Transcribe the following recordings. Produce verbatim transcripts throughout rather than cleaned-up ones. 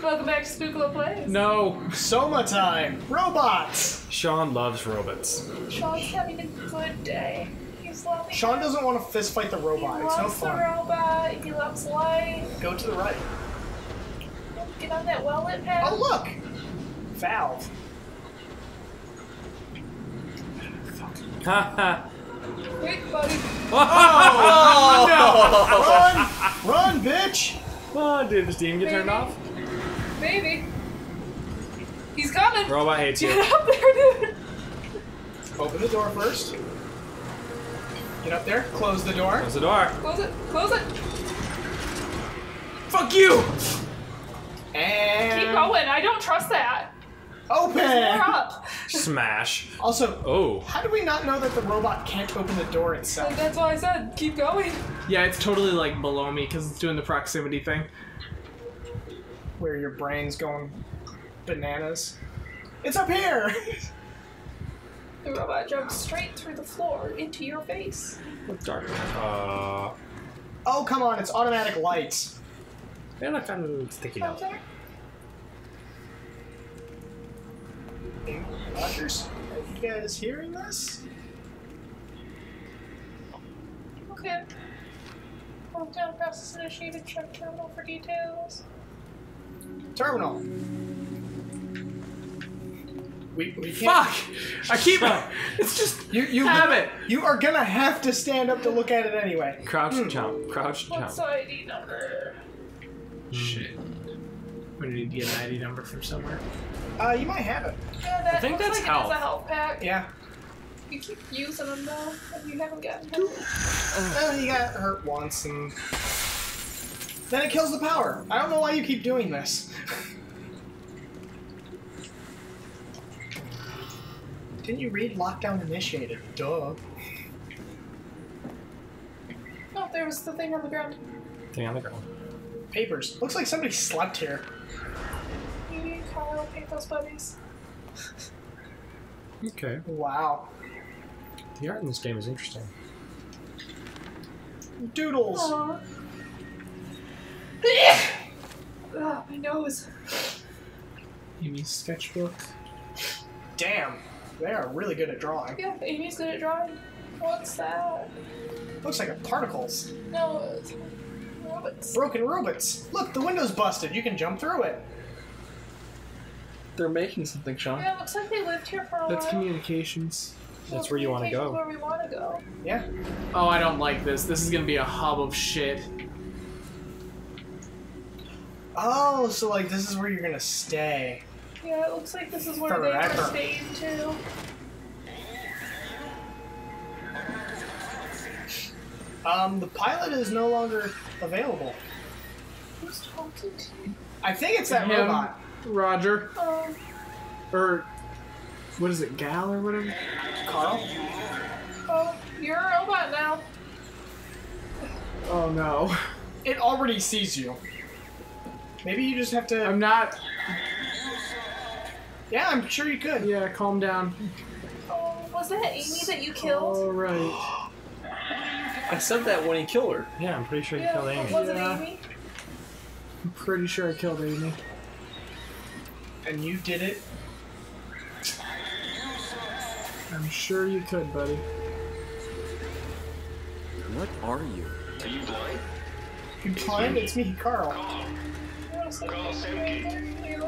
Welcome back to Spookla Plays. No. Soma time. Robots. Sean loves robots. Sean's having a good day. He's loving Sean it. doesn't want to fist fight the robot. He it's loves no fun. He loves the robot. He loves life. Go to the right. Get on that well-lit pad. Oh, look. Valve. Ha ha. Quick, buddy. Oh, oh, no. Run. Run, bitch. Oh, did the steam get Maybe. turned off? Maybe. He's coming. Robot hates you. Get up there, dude. Open the door first. Get up there. Close the door. Close the door. Close it. Close it. Fuck you. And keep going. I don't trust that. Open. There's more up. Smash. Also, oh. How do we not know that the robot can't open the door itself? So that's why I said keep going. Yeah, it's totally like below me because it's doing the proximity thing. Where your brain's going bananas. It's up here! The robot jumped straight through the floor into your face. What dark? Uh... Oh, come on, it's automatic lights. And I found a little sticky note. Rogers, are you guys hearing this? Okay. Hold down, process initiated, check terminal for details. Terminal. We, we can't. Fuck! I keep it. It's just you. You have it. You are gonna have to stand up to look at it anyway. Crouch mm. jump. Crouch jump. What's the I D number? Shit. We need to get an I D number from somewhere. Uh, you might have it. Yeah, that I think looks that's like health. It is a health pack. Yeah. You keep using them though, and you haven't gotten hurt. Oh, you got hurt once and. Then it kills the power. I don't know why you keep doing this. Didn't you read Lockdown Initiated? Duh. Oh, there was the thing on the ground. Thing on the ground. Papers. Looks like somebody slept here. You, Carl, Pathos buddies. Okay. Wow. The art in this game is interesting. Doodles. Aww. Oh, my nose. Amy's sketchbook. Damn, they are really good at drawing. Yeah, Amy's good at drawing. What's that? Looks like a particles. No, it's robots. Broken robots. Look, the window's busted. You can jump through it. They're making something, Sean. Yeah, it looks like they lived here for a while. That's communications. That's well, where you want to go. Where we want to go. Yeah. Oh, I don't like this. This is gonna be a hub of shit. Oh, so like this is where you're gonna stay. Yeah, it looks like this is where Forever. they were staying too. Um, the pilot is no longer available. Who's talking to you? I think it's that Him, robot. Roger. Um, or what is it, Gal or whatever? Carl? Oh, you're a robot now. Oh no. It already sees you. Maybe you just have to... I'm not... Yeah, I'm sure you could. Yeah, calm down. Oh, was that Amy that you killed? All right. I said that when he killed her. Yeah, I'm pretty sure you yeah, killed Amy. Was it yeah. Amy? I'm pretty sure I killed Amy. And you did it? I'm sure you could, buddy. What are you? Are you blind? You blind? It's me, Carl. Carl. Nope. Any of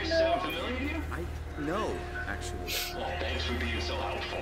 this sound familiar to you? I no, actually. Well, thanks for being so helpful.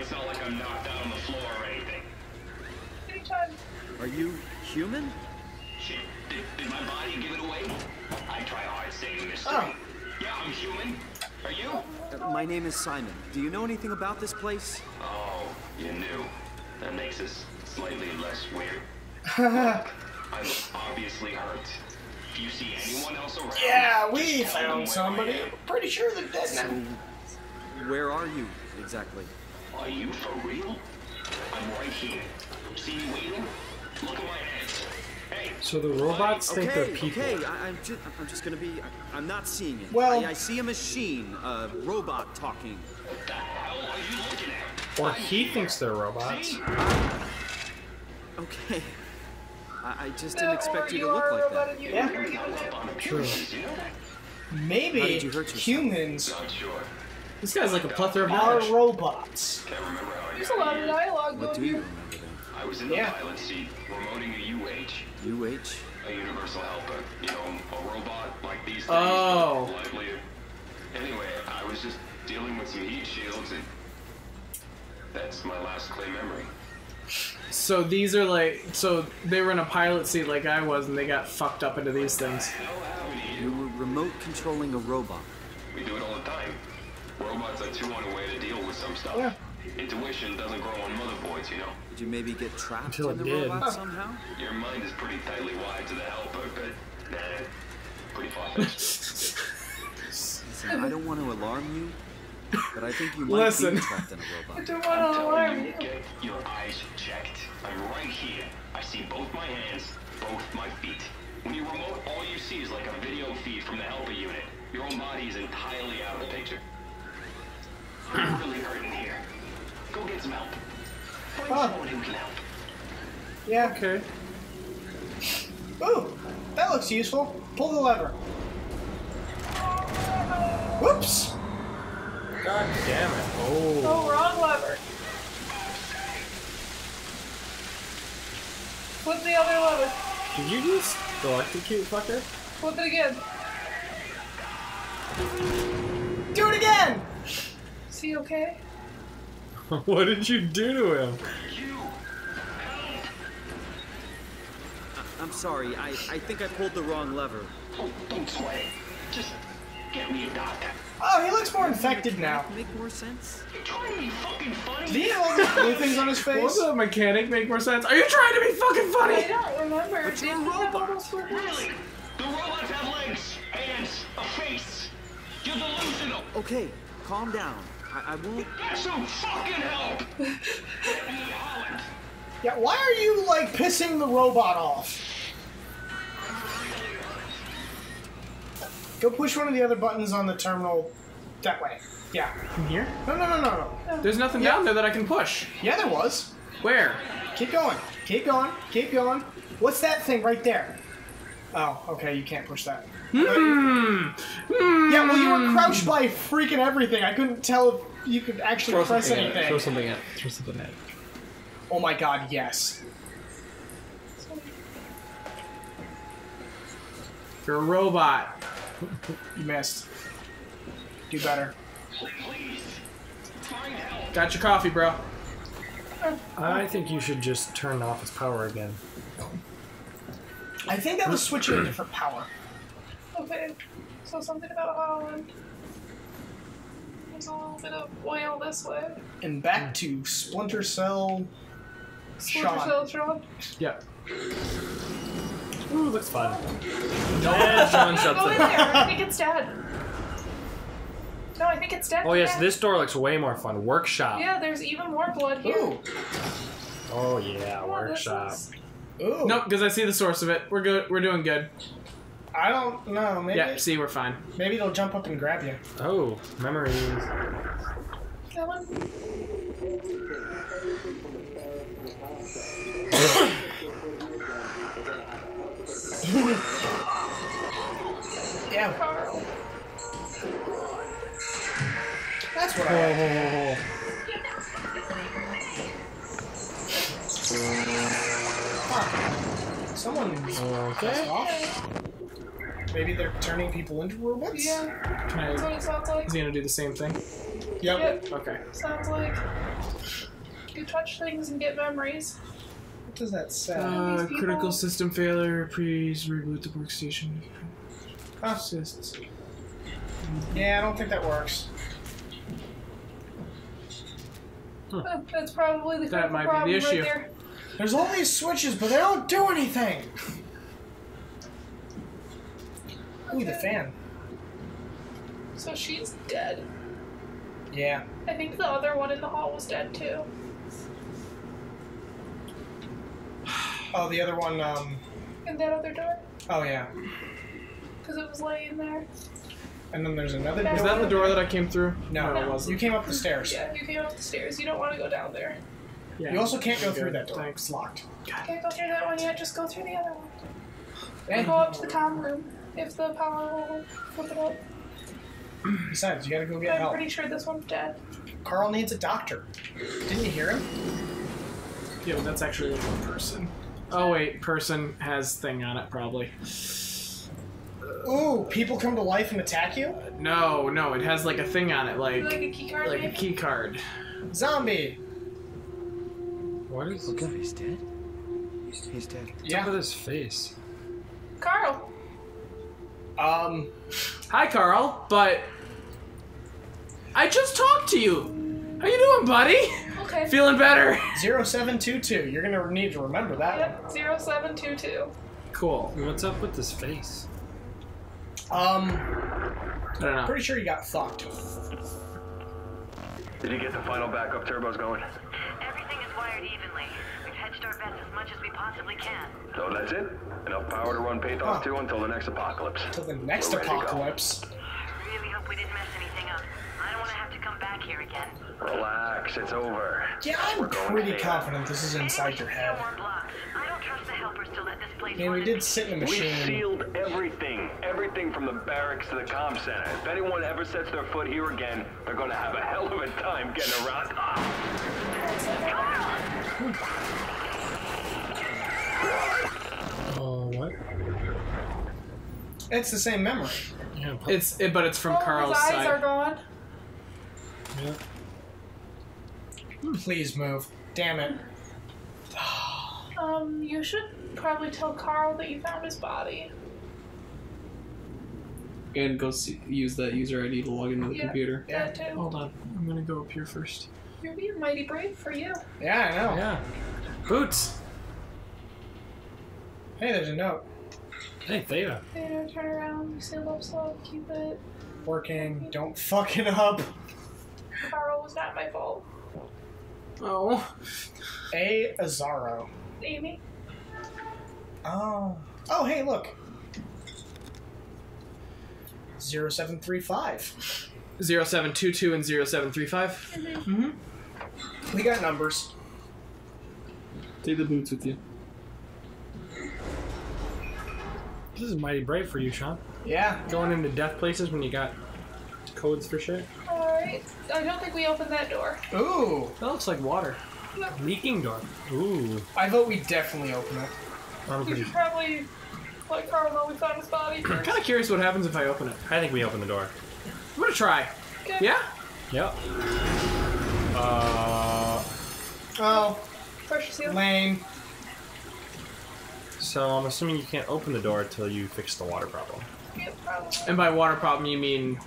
It's not like I'm knocked out on the floor or anything. Anytime. Are you human? Shit, did, did my body give it away? I try hard saving this thing. Oh. Yeah, I'm human. Are you? Uh, my name is Simon. Do you know anything about this place? Oh, you knew. That makes us slightly less weird. I'm obviously hurt. If you see anyone else around... Yeah, we found somebody. I'm pretty sure they're dead now. So, where are you, exactly? Are you for real? I'm right here. See me waiting? Look at my hands. Hey! So the robots think okay, they're people. Okay, I, I'm, just, I'm just gonna be... I, I'm not seeing it. Well... I, I see a machine, a robot talking. What the hell are you looking at? Or I'm he here. thinks they're robots. See? Okay. I, I just didn't expect you to look like that. Yeah. True. Maybe How did you hurt humans. This guy's like a plethora of knowledge. Are robots. There's a lot of dialogue. What do you remember then? I was in the pilot seat, remoting a U H. U H? A universal helper. You know, a robot like these things. Oh. Livelier. Anyway, I was just dealing with some heat shields, and that's my last clay memory. So these are like, so they were in a pilot seat like I was, and they got fucked up into these things. You were remote controlling a robot. We do it all the time. Robots are too on a way to deal with some stuff. Yeah. Intuition doesn't grow on motherboards, you know. Did you maybe get trapped Until in the did. robot somehow? Your mind is pretty tightly wired to the helper, but nah, pretty far-fetched. Listen, I don't want to alarm you, but I think you might Listen. be trapped in a robot. I don't want to alarm you. Get your eyes checked. I'm right here. I see both my hands, both my feet. When you remote, all you see is like a video feed from the helper unit. Your own body is entirely out of the picture. I'm really hurting here. Go get some help. Find oh. someone who can help. Yeah, okay. Ooh, that looks useful. Pull the lever. Whoops! God damn it. Oh. Oh, wrong lever. Flip the other lever. Did you just electrocute, fucker? Flip it again. Do it again! Is he okay? What did you do to him? You. I'm sorry, I, I think I pulled the wrong lever. Oh, don't sweat it. Just get me a doctor. Oh, he looks more infected now. Make more sense? You're trying to be fucking funny. Did he have all these blue things on his face? What's the mechanic make more sense? Are you trying to be fucking funny? I don't remember. But you're robots. Really? The robots have legs, hands, a face. You're delusional. Okay, calm down. I, I won't. Get some fucking help! Yeah, why are you, like, pissing the robot off? Go push one of the other buttons on the terminal that way. Yeah. From here? No, no, no, no, no. There's nothing yeah. down there that I can push. Yeah, there was. Where? Keep going. Keep going. Keep going. What's that thing right there? Oh, okay, you can't push that. Mm. Mm. Yeah, well, you were crouched by freaking everything. I couldn't tell if you could actually Throw press anything. At Throw something at it. Throw something at it. Oh my god, yes. You're a robot. You missed. Do better. Please. Find help. Got your coffee, bro. I think you should just turn off his power again. I think that was switching to a different power. Okay, so something about Holland. There's a little bit of oil this way. And back to Splinter Cell. Splinter Sean. Cell Sean? Yeah. Ooh, looks fun. No, Sean shuts it. I think it's dead. No, I think it's dead. Oh, yes, yeah. This door looks way more fun. Workshop. Yeah, there's even more blood here. Ooh. Oh, yeah, oh, workshop. Ooh. Nope, because I see the source of it. We're good. We're doing good. I don't know. Maybe. Yeah. See, we're fine. Maybe they'll jump up and grab you. Oh, memories. That one. Yeah. Carl. That's what. I Huh. Someone okay. off. Maybe they're turning people into robots? Yeah. Can I, That's what it sounds like. Is he gonna do the same thing? Yep. yep. Okay. Sounds like you touch things and get memories. What does that say? Uh, critical system failure. Please reboot the workstation. Huh. Yeah, I don't think that works. Huh. That's probably the critical problem right there. That might be the issue. Right. There's all these switches, but they don't do anything! Ooh, the fan. So she's dead. Yeah. I think the other one in the hall was dead, too. Oh, the other one, um... in that other door? Oh, yeah. Because it was laying there. And then there's another door. Was that the door that I came through? No, no, it wasn't. You came up the stairs. Yeah, you came up the stairs. You don't want to go down there. Yeah. You also can't go through that door. Thanks. It's locked. God. Can't go through that one yet. Just go through the other one. And go up to the comm room if the power will flip it up. Besides, you gotta go get I'm help. I'm pretty sure this one's dead. Carl needs a doctor. Didn't you hear him? Yeah, but that's actually one person. Oh wait, person has thing on it probably. Ooh, people come to life and attack you? Uh, no, no, it has like a thing on it, like like a key card. Like maybe? a key card. Zombie. What is Look up, he's dead. He's dead. Yeah. Look at his face. Carl. Um. Hi, Carl. But I just talked to you. How you doing, buddy? Okay. Feeling better? zero seven two two. You're gonna need to remember that. Yep. zero seven two two. Cool. What's up with this face? Um. I don't know. Pretty sure you got fucked. Did you get the final backup turbos going? Everything is wired evenly. We've hedged our bets as much as we possibly can. So that's it? Enough power to run Pathos huh. two until the next apocalypse. Until the next apocalypse? I really hope we didn't mess anything up. I don't want to have to come back here again. Relax, it's over. Yeah, I'm We're pretty confident this is inside your head. I don't trust the helpers to let this place yeah, we did sit in the machine. We sealed everything. Everything from the barracks to the comm center. If anyone ever sets their foot here again, they're going to have a hell of a time getting around. Oh, what? It's the same memory. Yeah, it's it, but it's from oh, Carl's his eyes side. Eyes are gone. Yeah. Please move. Damn it. Um, you should probably tell Carl that you found his body. And go see, use that user I D to log into the yeah, computer. Yeah, that too. Hold on. I'm gonna go up here first. You're being mighty brave for you. Yeah, I know. Yeah. Boots! Hey, there's a note. Hey, Theta. Theta, turn around. You sealed up, so keep it. Working. Don't fuck it up. Carl was not my fault. Oh. A. Azaro. Amy. Oh. Oh, hey, look. zero seven three five. zero seven two two and zero seven three five. Mm-hmm. Mm-hmm. We got numbers. Take the boots with you. This is mighty brave for you, Sean. Yeah. Going into death places when you got codes for shit. Alright. I don't think we opened that door. Ooh. That looks like water. Look. Leaking door. Ooh. I vote we definitely open it. I'm we should sure. probably let Carl know we found his body. I'm kind of curious what happens if I open it. I think we open the door. I'm gonna try. Okay. Yeah? Yep. Uh. Oh. Pressure seal. Lame. So I'm assuming you can't open the door until you fix the water problem. Yep, probably. And by water problem, you mean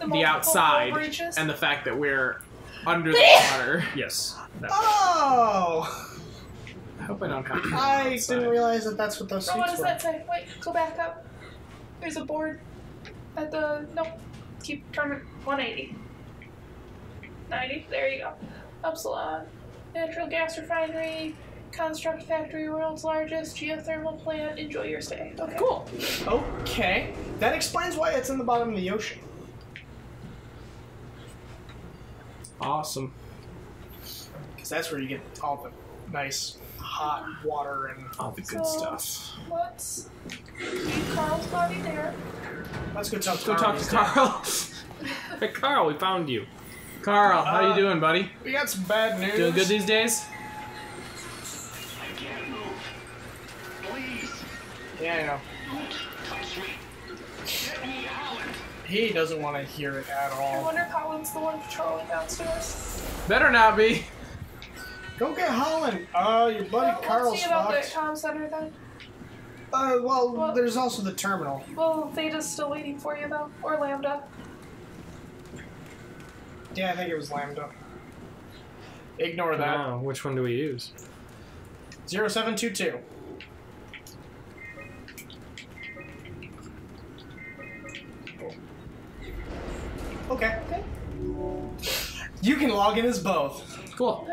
the, the outside and the fact that we're under the water. Yes. Oh! I hope I don't have to. I outside. didn't realize that that's what those seats were. What does that say? Wait, go back up. There's a board at the... Nope. Keep turning. one eighty. ninety. There you go. Upsilon. Natural gas refinery. Construct factory. World's largest geothermal plant. Enjoy your stay. Okay. Cool. Okay. That explains why it's in the bottom of the ocean. Awesome. Because that's where you get all the nice hot water and all the good so, stuff. Let's leave Carl's body there. Let's go talk to Carl. Go talk to Carl. Hey, Carl, we found you. Carl, uh, how you doing, buddy? We got some bad news. Doing good these days? I can't move. Please. Yeah, I know. Don't touch me. Get me out. He doesn't want to hear it at all. I wonder if Holland's the one patrolling downstairs. Better not be. Go get Holland. Oh, uh, your buddy well, Carl's fucked. About the comm center then. Uh, well, well, there's also the terminal. Well, Theta's still waiting for you though, or Lambda. Yeah, I think it was Lambda. Ignore that. Oh, which one do we use? Zero seven two two. Okay. Okay. You can log in as both. Cool.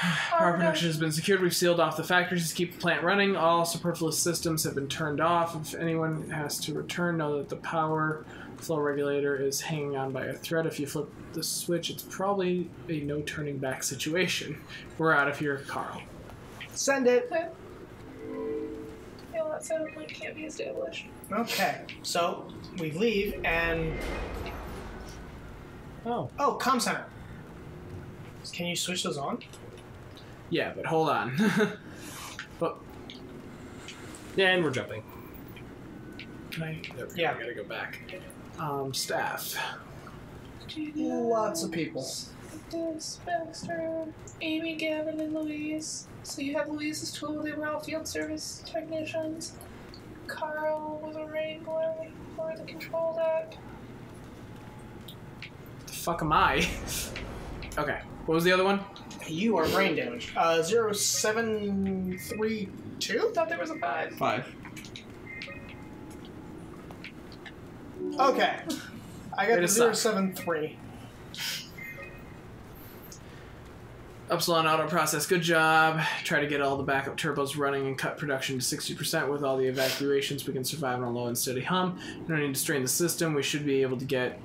Power production has been secured. We've sealed off the factories to keep the plant running. All superfluous systems have been turned off. If anyone has to return, know that the power flow regulator is hanging on by a thread. If you flip the switch, it's probably a no turning back situation. We're out of here, Carl. Send it. Okay. Yeah, well, that sounds like it can't be established. Okay, so we leave and... Oh. Oh, comm center. Can you switch those on? Yeah, but hold on. But yeah, and we're jumping. Can I? There we go. Yeah, I gotta go back. Um, staff. Lots of people. This Baxter, Amy, Gavin, and Louise. So you have Louise's tool. They were all field service technicians. Carl was a wrangler for the control deck. The fuck am I? Okay. What was the other one? You are brain damaged. Uh, zero seven three two. I thought there was a five. Five. Okay. I got the zero seven three. Upsilon auto process. Good job. Try to get all the backup turbos running and cut production to sixty percent. With all the evacuations, we can survive on a low and steady hum. We don't need to strain the system. We should be able to get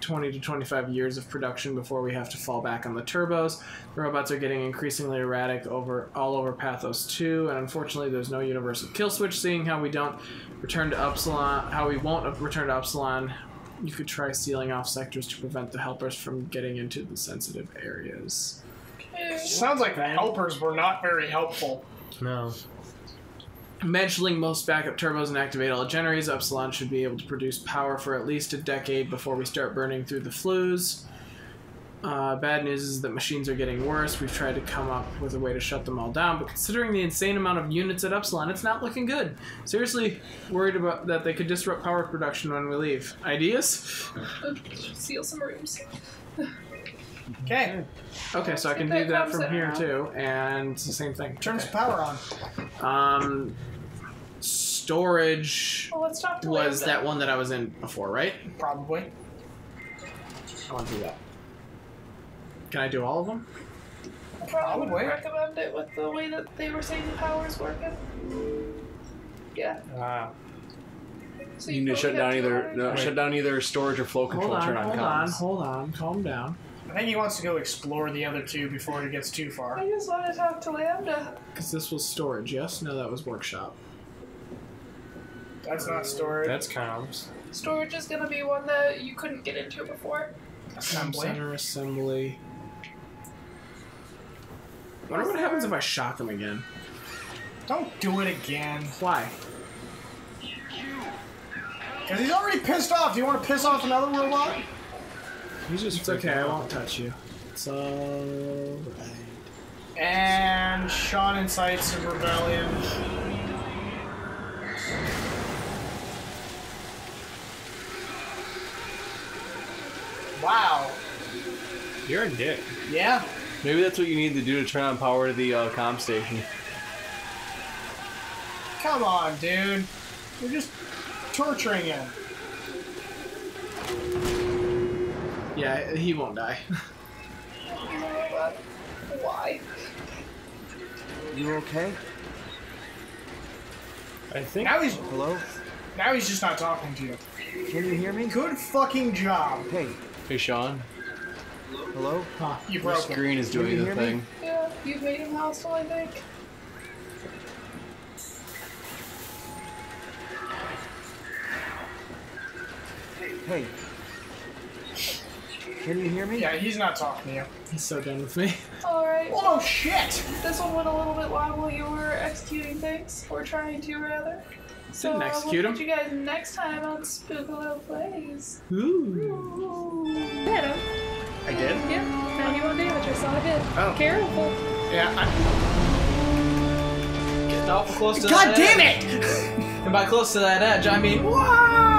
twenty to twenty-five years of production before we have to fall back on the turbos. The robots are getting increasingly erratic over all over Pathos two, and unfortunately there's no universal kill switch. Seeing how we don't return to Upsilon, how we won't return to Upsilon, you could try sealing off sectors to prevent the helpers from getting into the sensitive areas. Okay. Sounds like the helpers were not very helpful. No. Meddling most backup turbos and activate all generators. Upsilon should be able to produce power for at least a decade before we start burning through the flues. Uh, bad news is that machines are getting worse. We've tried to come up with a way to shut them all down, but considering the insane amount of units at Upsilon, it's not looking good. Seriously worried about that they could disrupt power production when we leave. Ideas? Seal some rooms. Okay. Okay, so I can do that from here too, and it's the same thing. Turns okay. power on. Um, storage well, let's talk to was Lambda. That one that I was in before, right? Probably. I want to do that. Can I do all of them? I probably would recommend it with the way that they were saying the power's working. Yeah. Ah. Uh, so you, you need to shut down either no, shut down either storage or flow control. Hold on, turn on hold comms. on, hold on, calm down. I think he wants to go explore the other two before it gets too far. I just want to talk to Lambda. Because this was storage, yes? No, that was workshop. That's not storage. That's comms. Storage is going to be one that you couldn't get into before. Assembly. Center assembly. I wonder what happens if I shock him again. Don't do it again. Why? Because he's already pissed off. Do you want to piss off another robot? He's just it's okay, I won't touch you. It's alright. And Sean incites a rebellion. Wow. You're a dick. Yeah. Maybe that's what you need to do to turn on power to the uh, comm station. Come on, dude. You're just torturing him. Yeah, he won't die. Why? You okay? I think. Now he's hello. Now he's just not talking to you. Can you hear me? Good fucking job. Hey. Hey, Sean. Hello. Huh. You broke Your screen him. is doing the thing. Me? Yeah, you've made him hostile, I think. Hey. Can you hear me? Yeah, he's not talking to you. He's so done with me. Alright. Oh shit! This one went a little bit long while you were executing things, or trying to, rather. So Didn't execute uh, we'll him. you guys next time on Spookalo Plays. Ooh. Ooh. I did? Yeah, ninety-one damage. I saw it hit. Oh. Careful. Yeah, I'm... Getting awful close to God that God damn edge. it! And by close to that edge, I mean... What?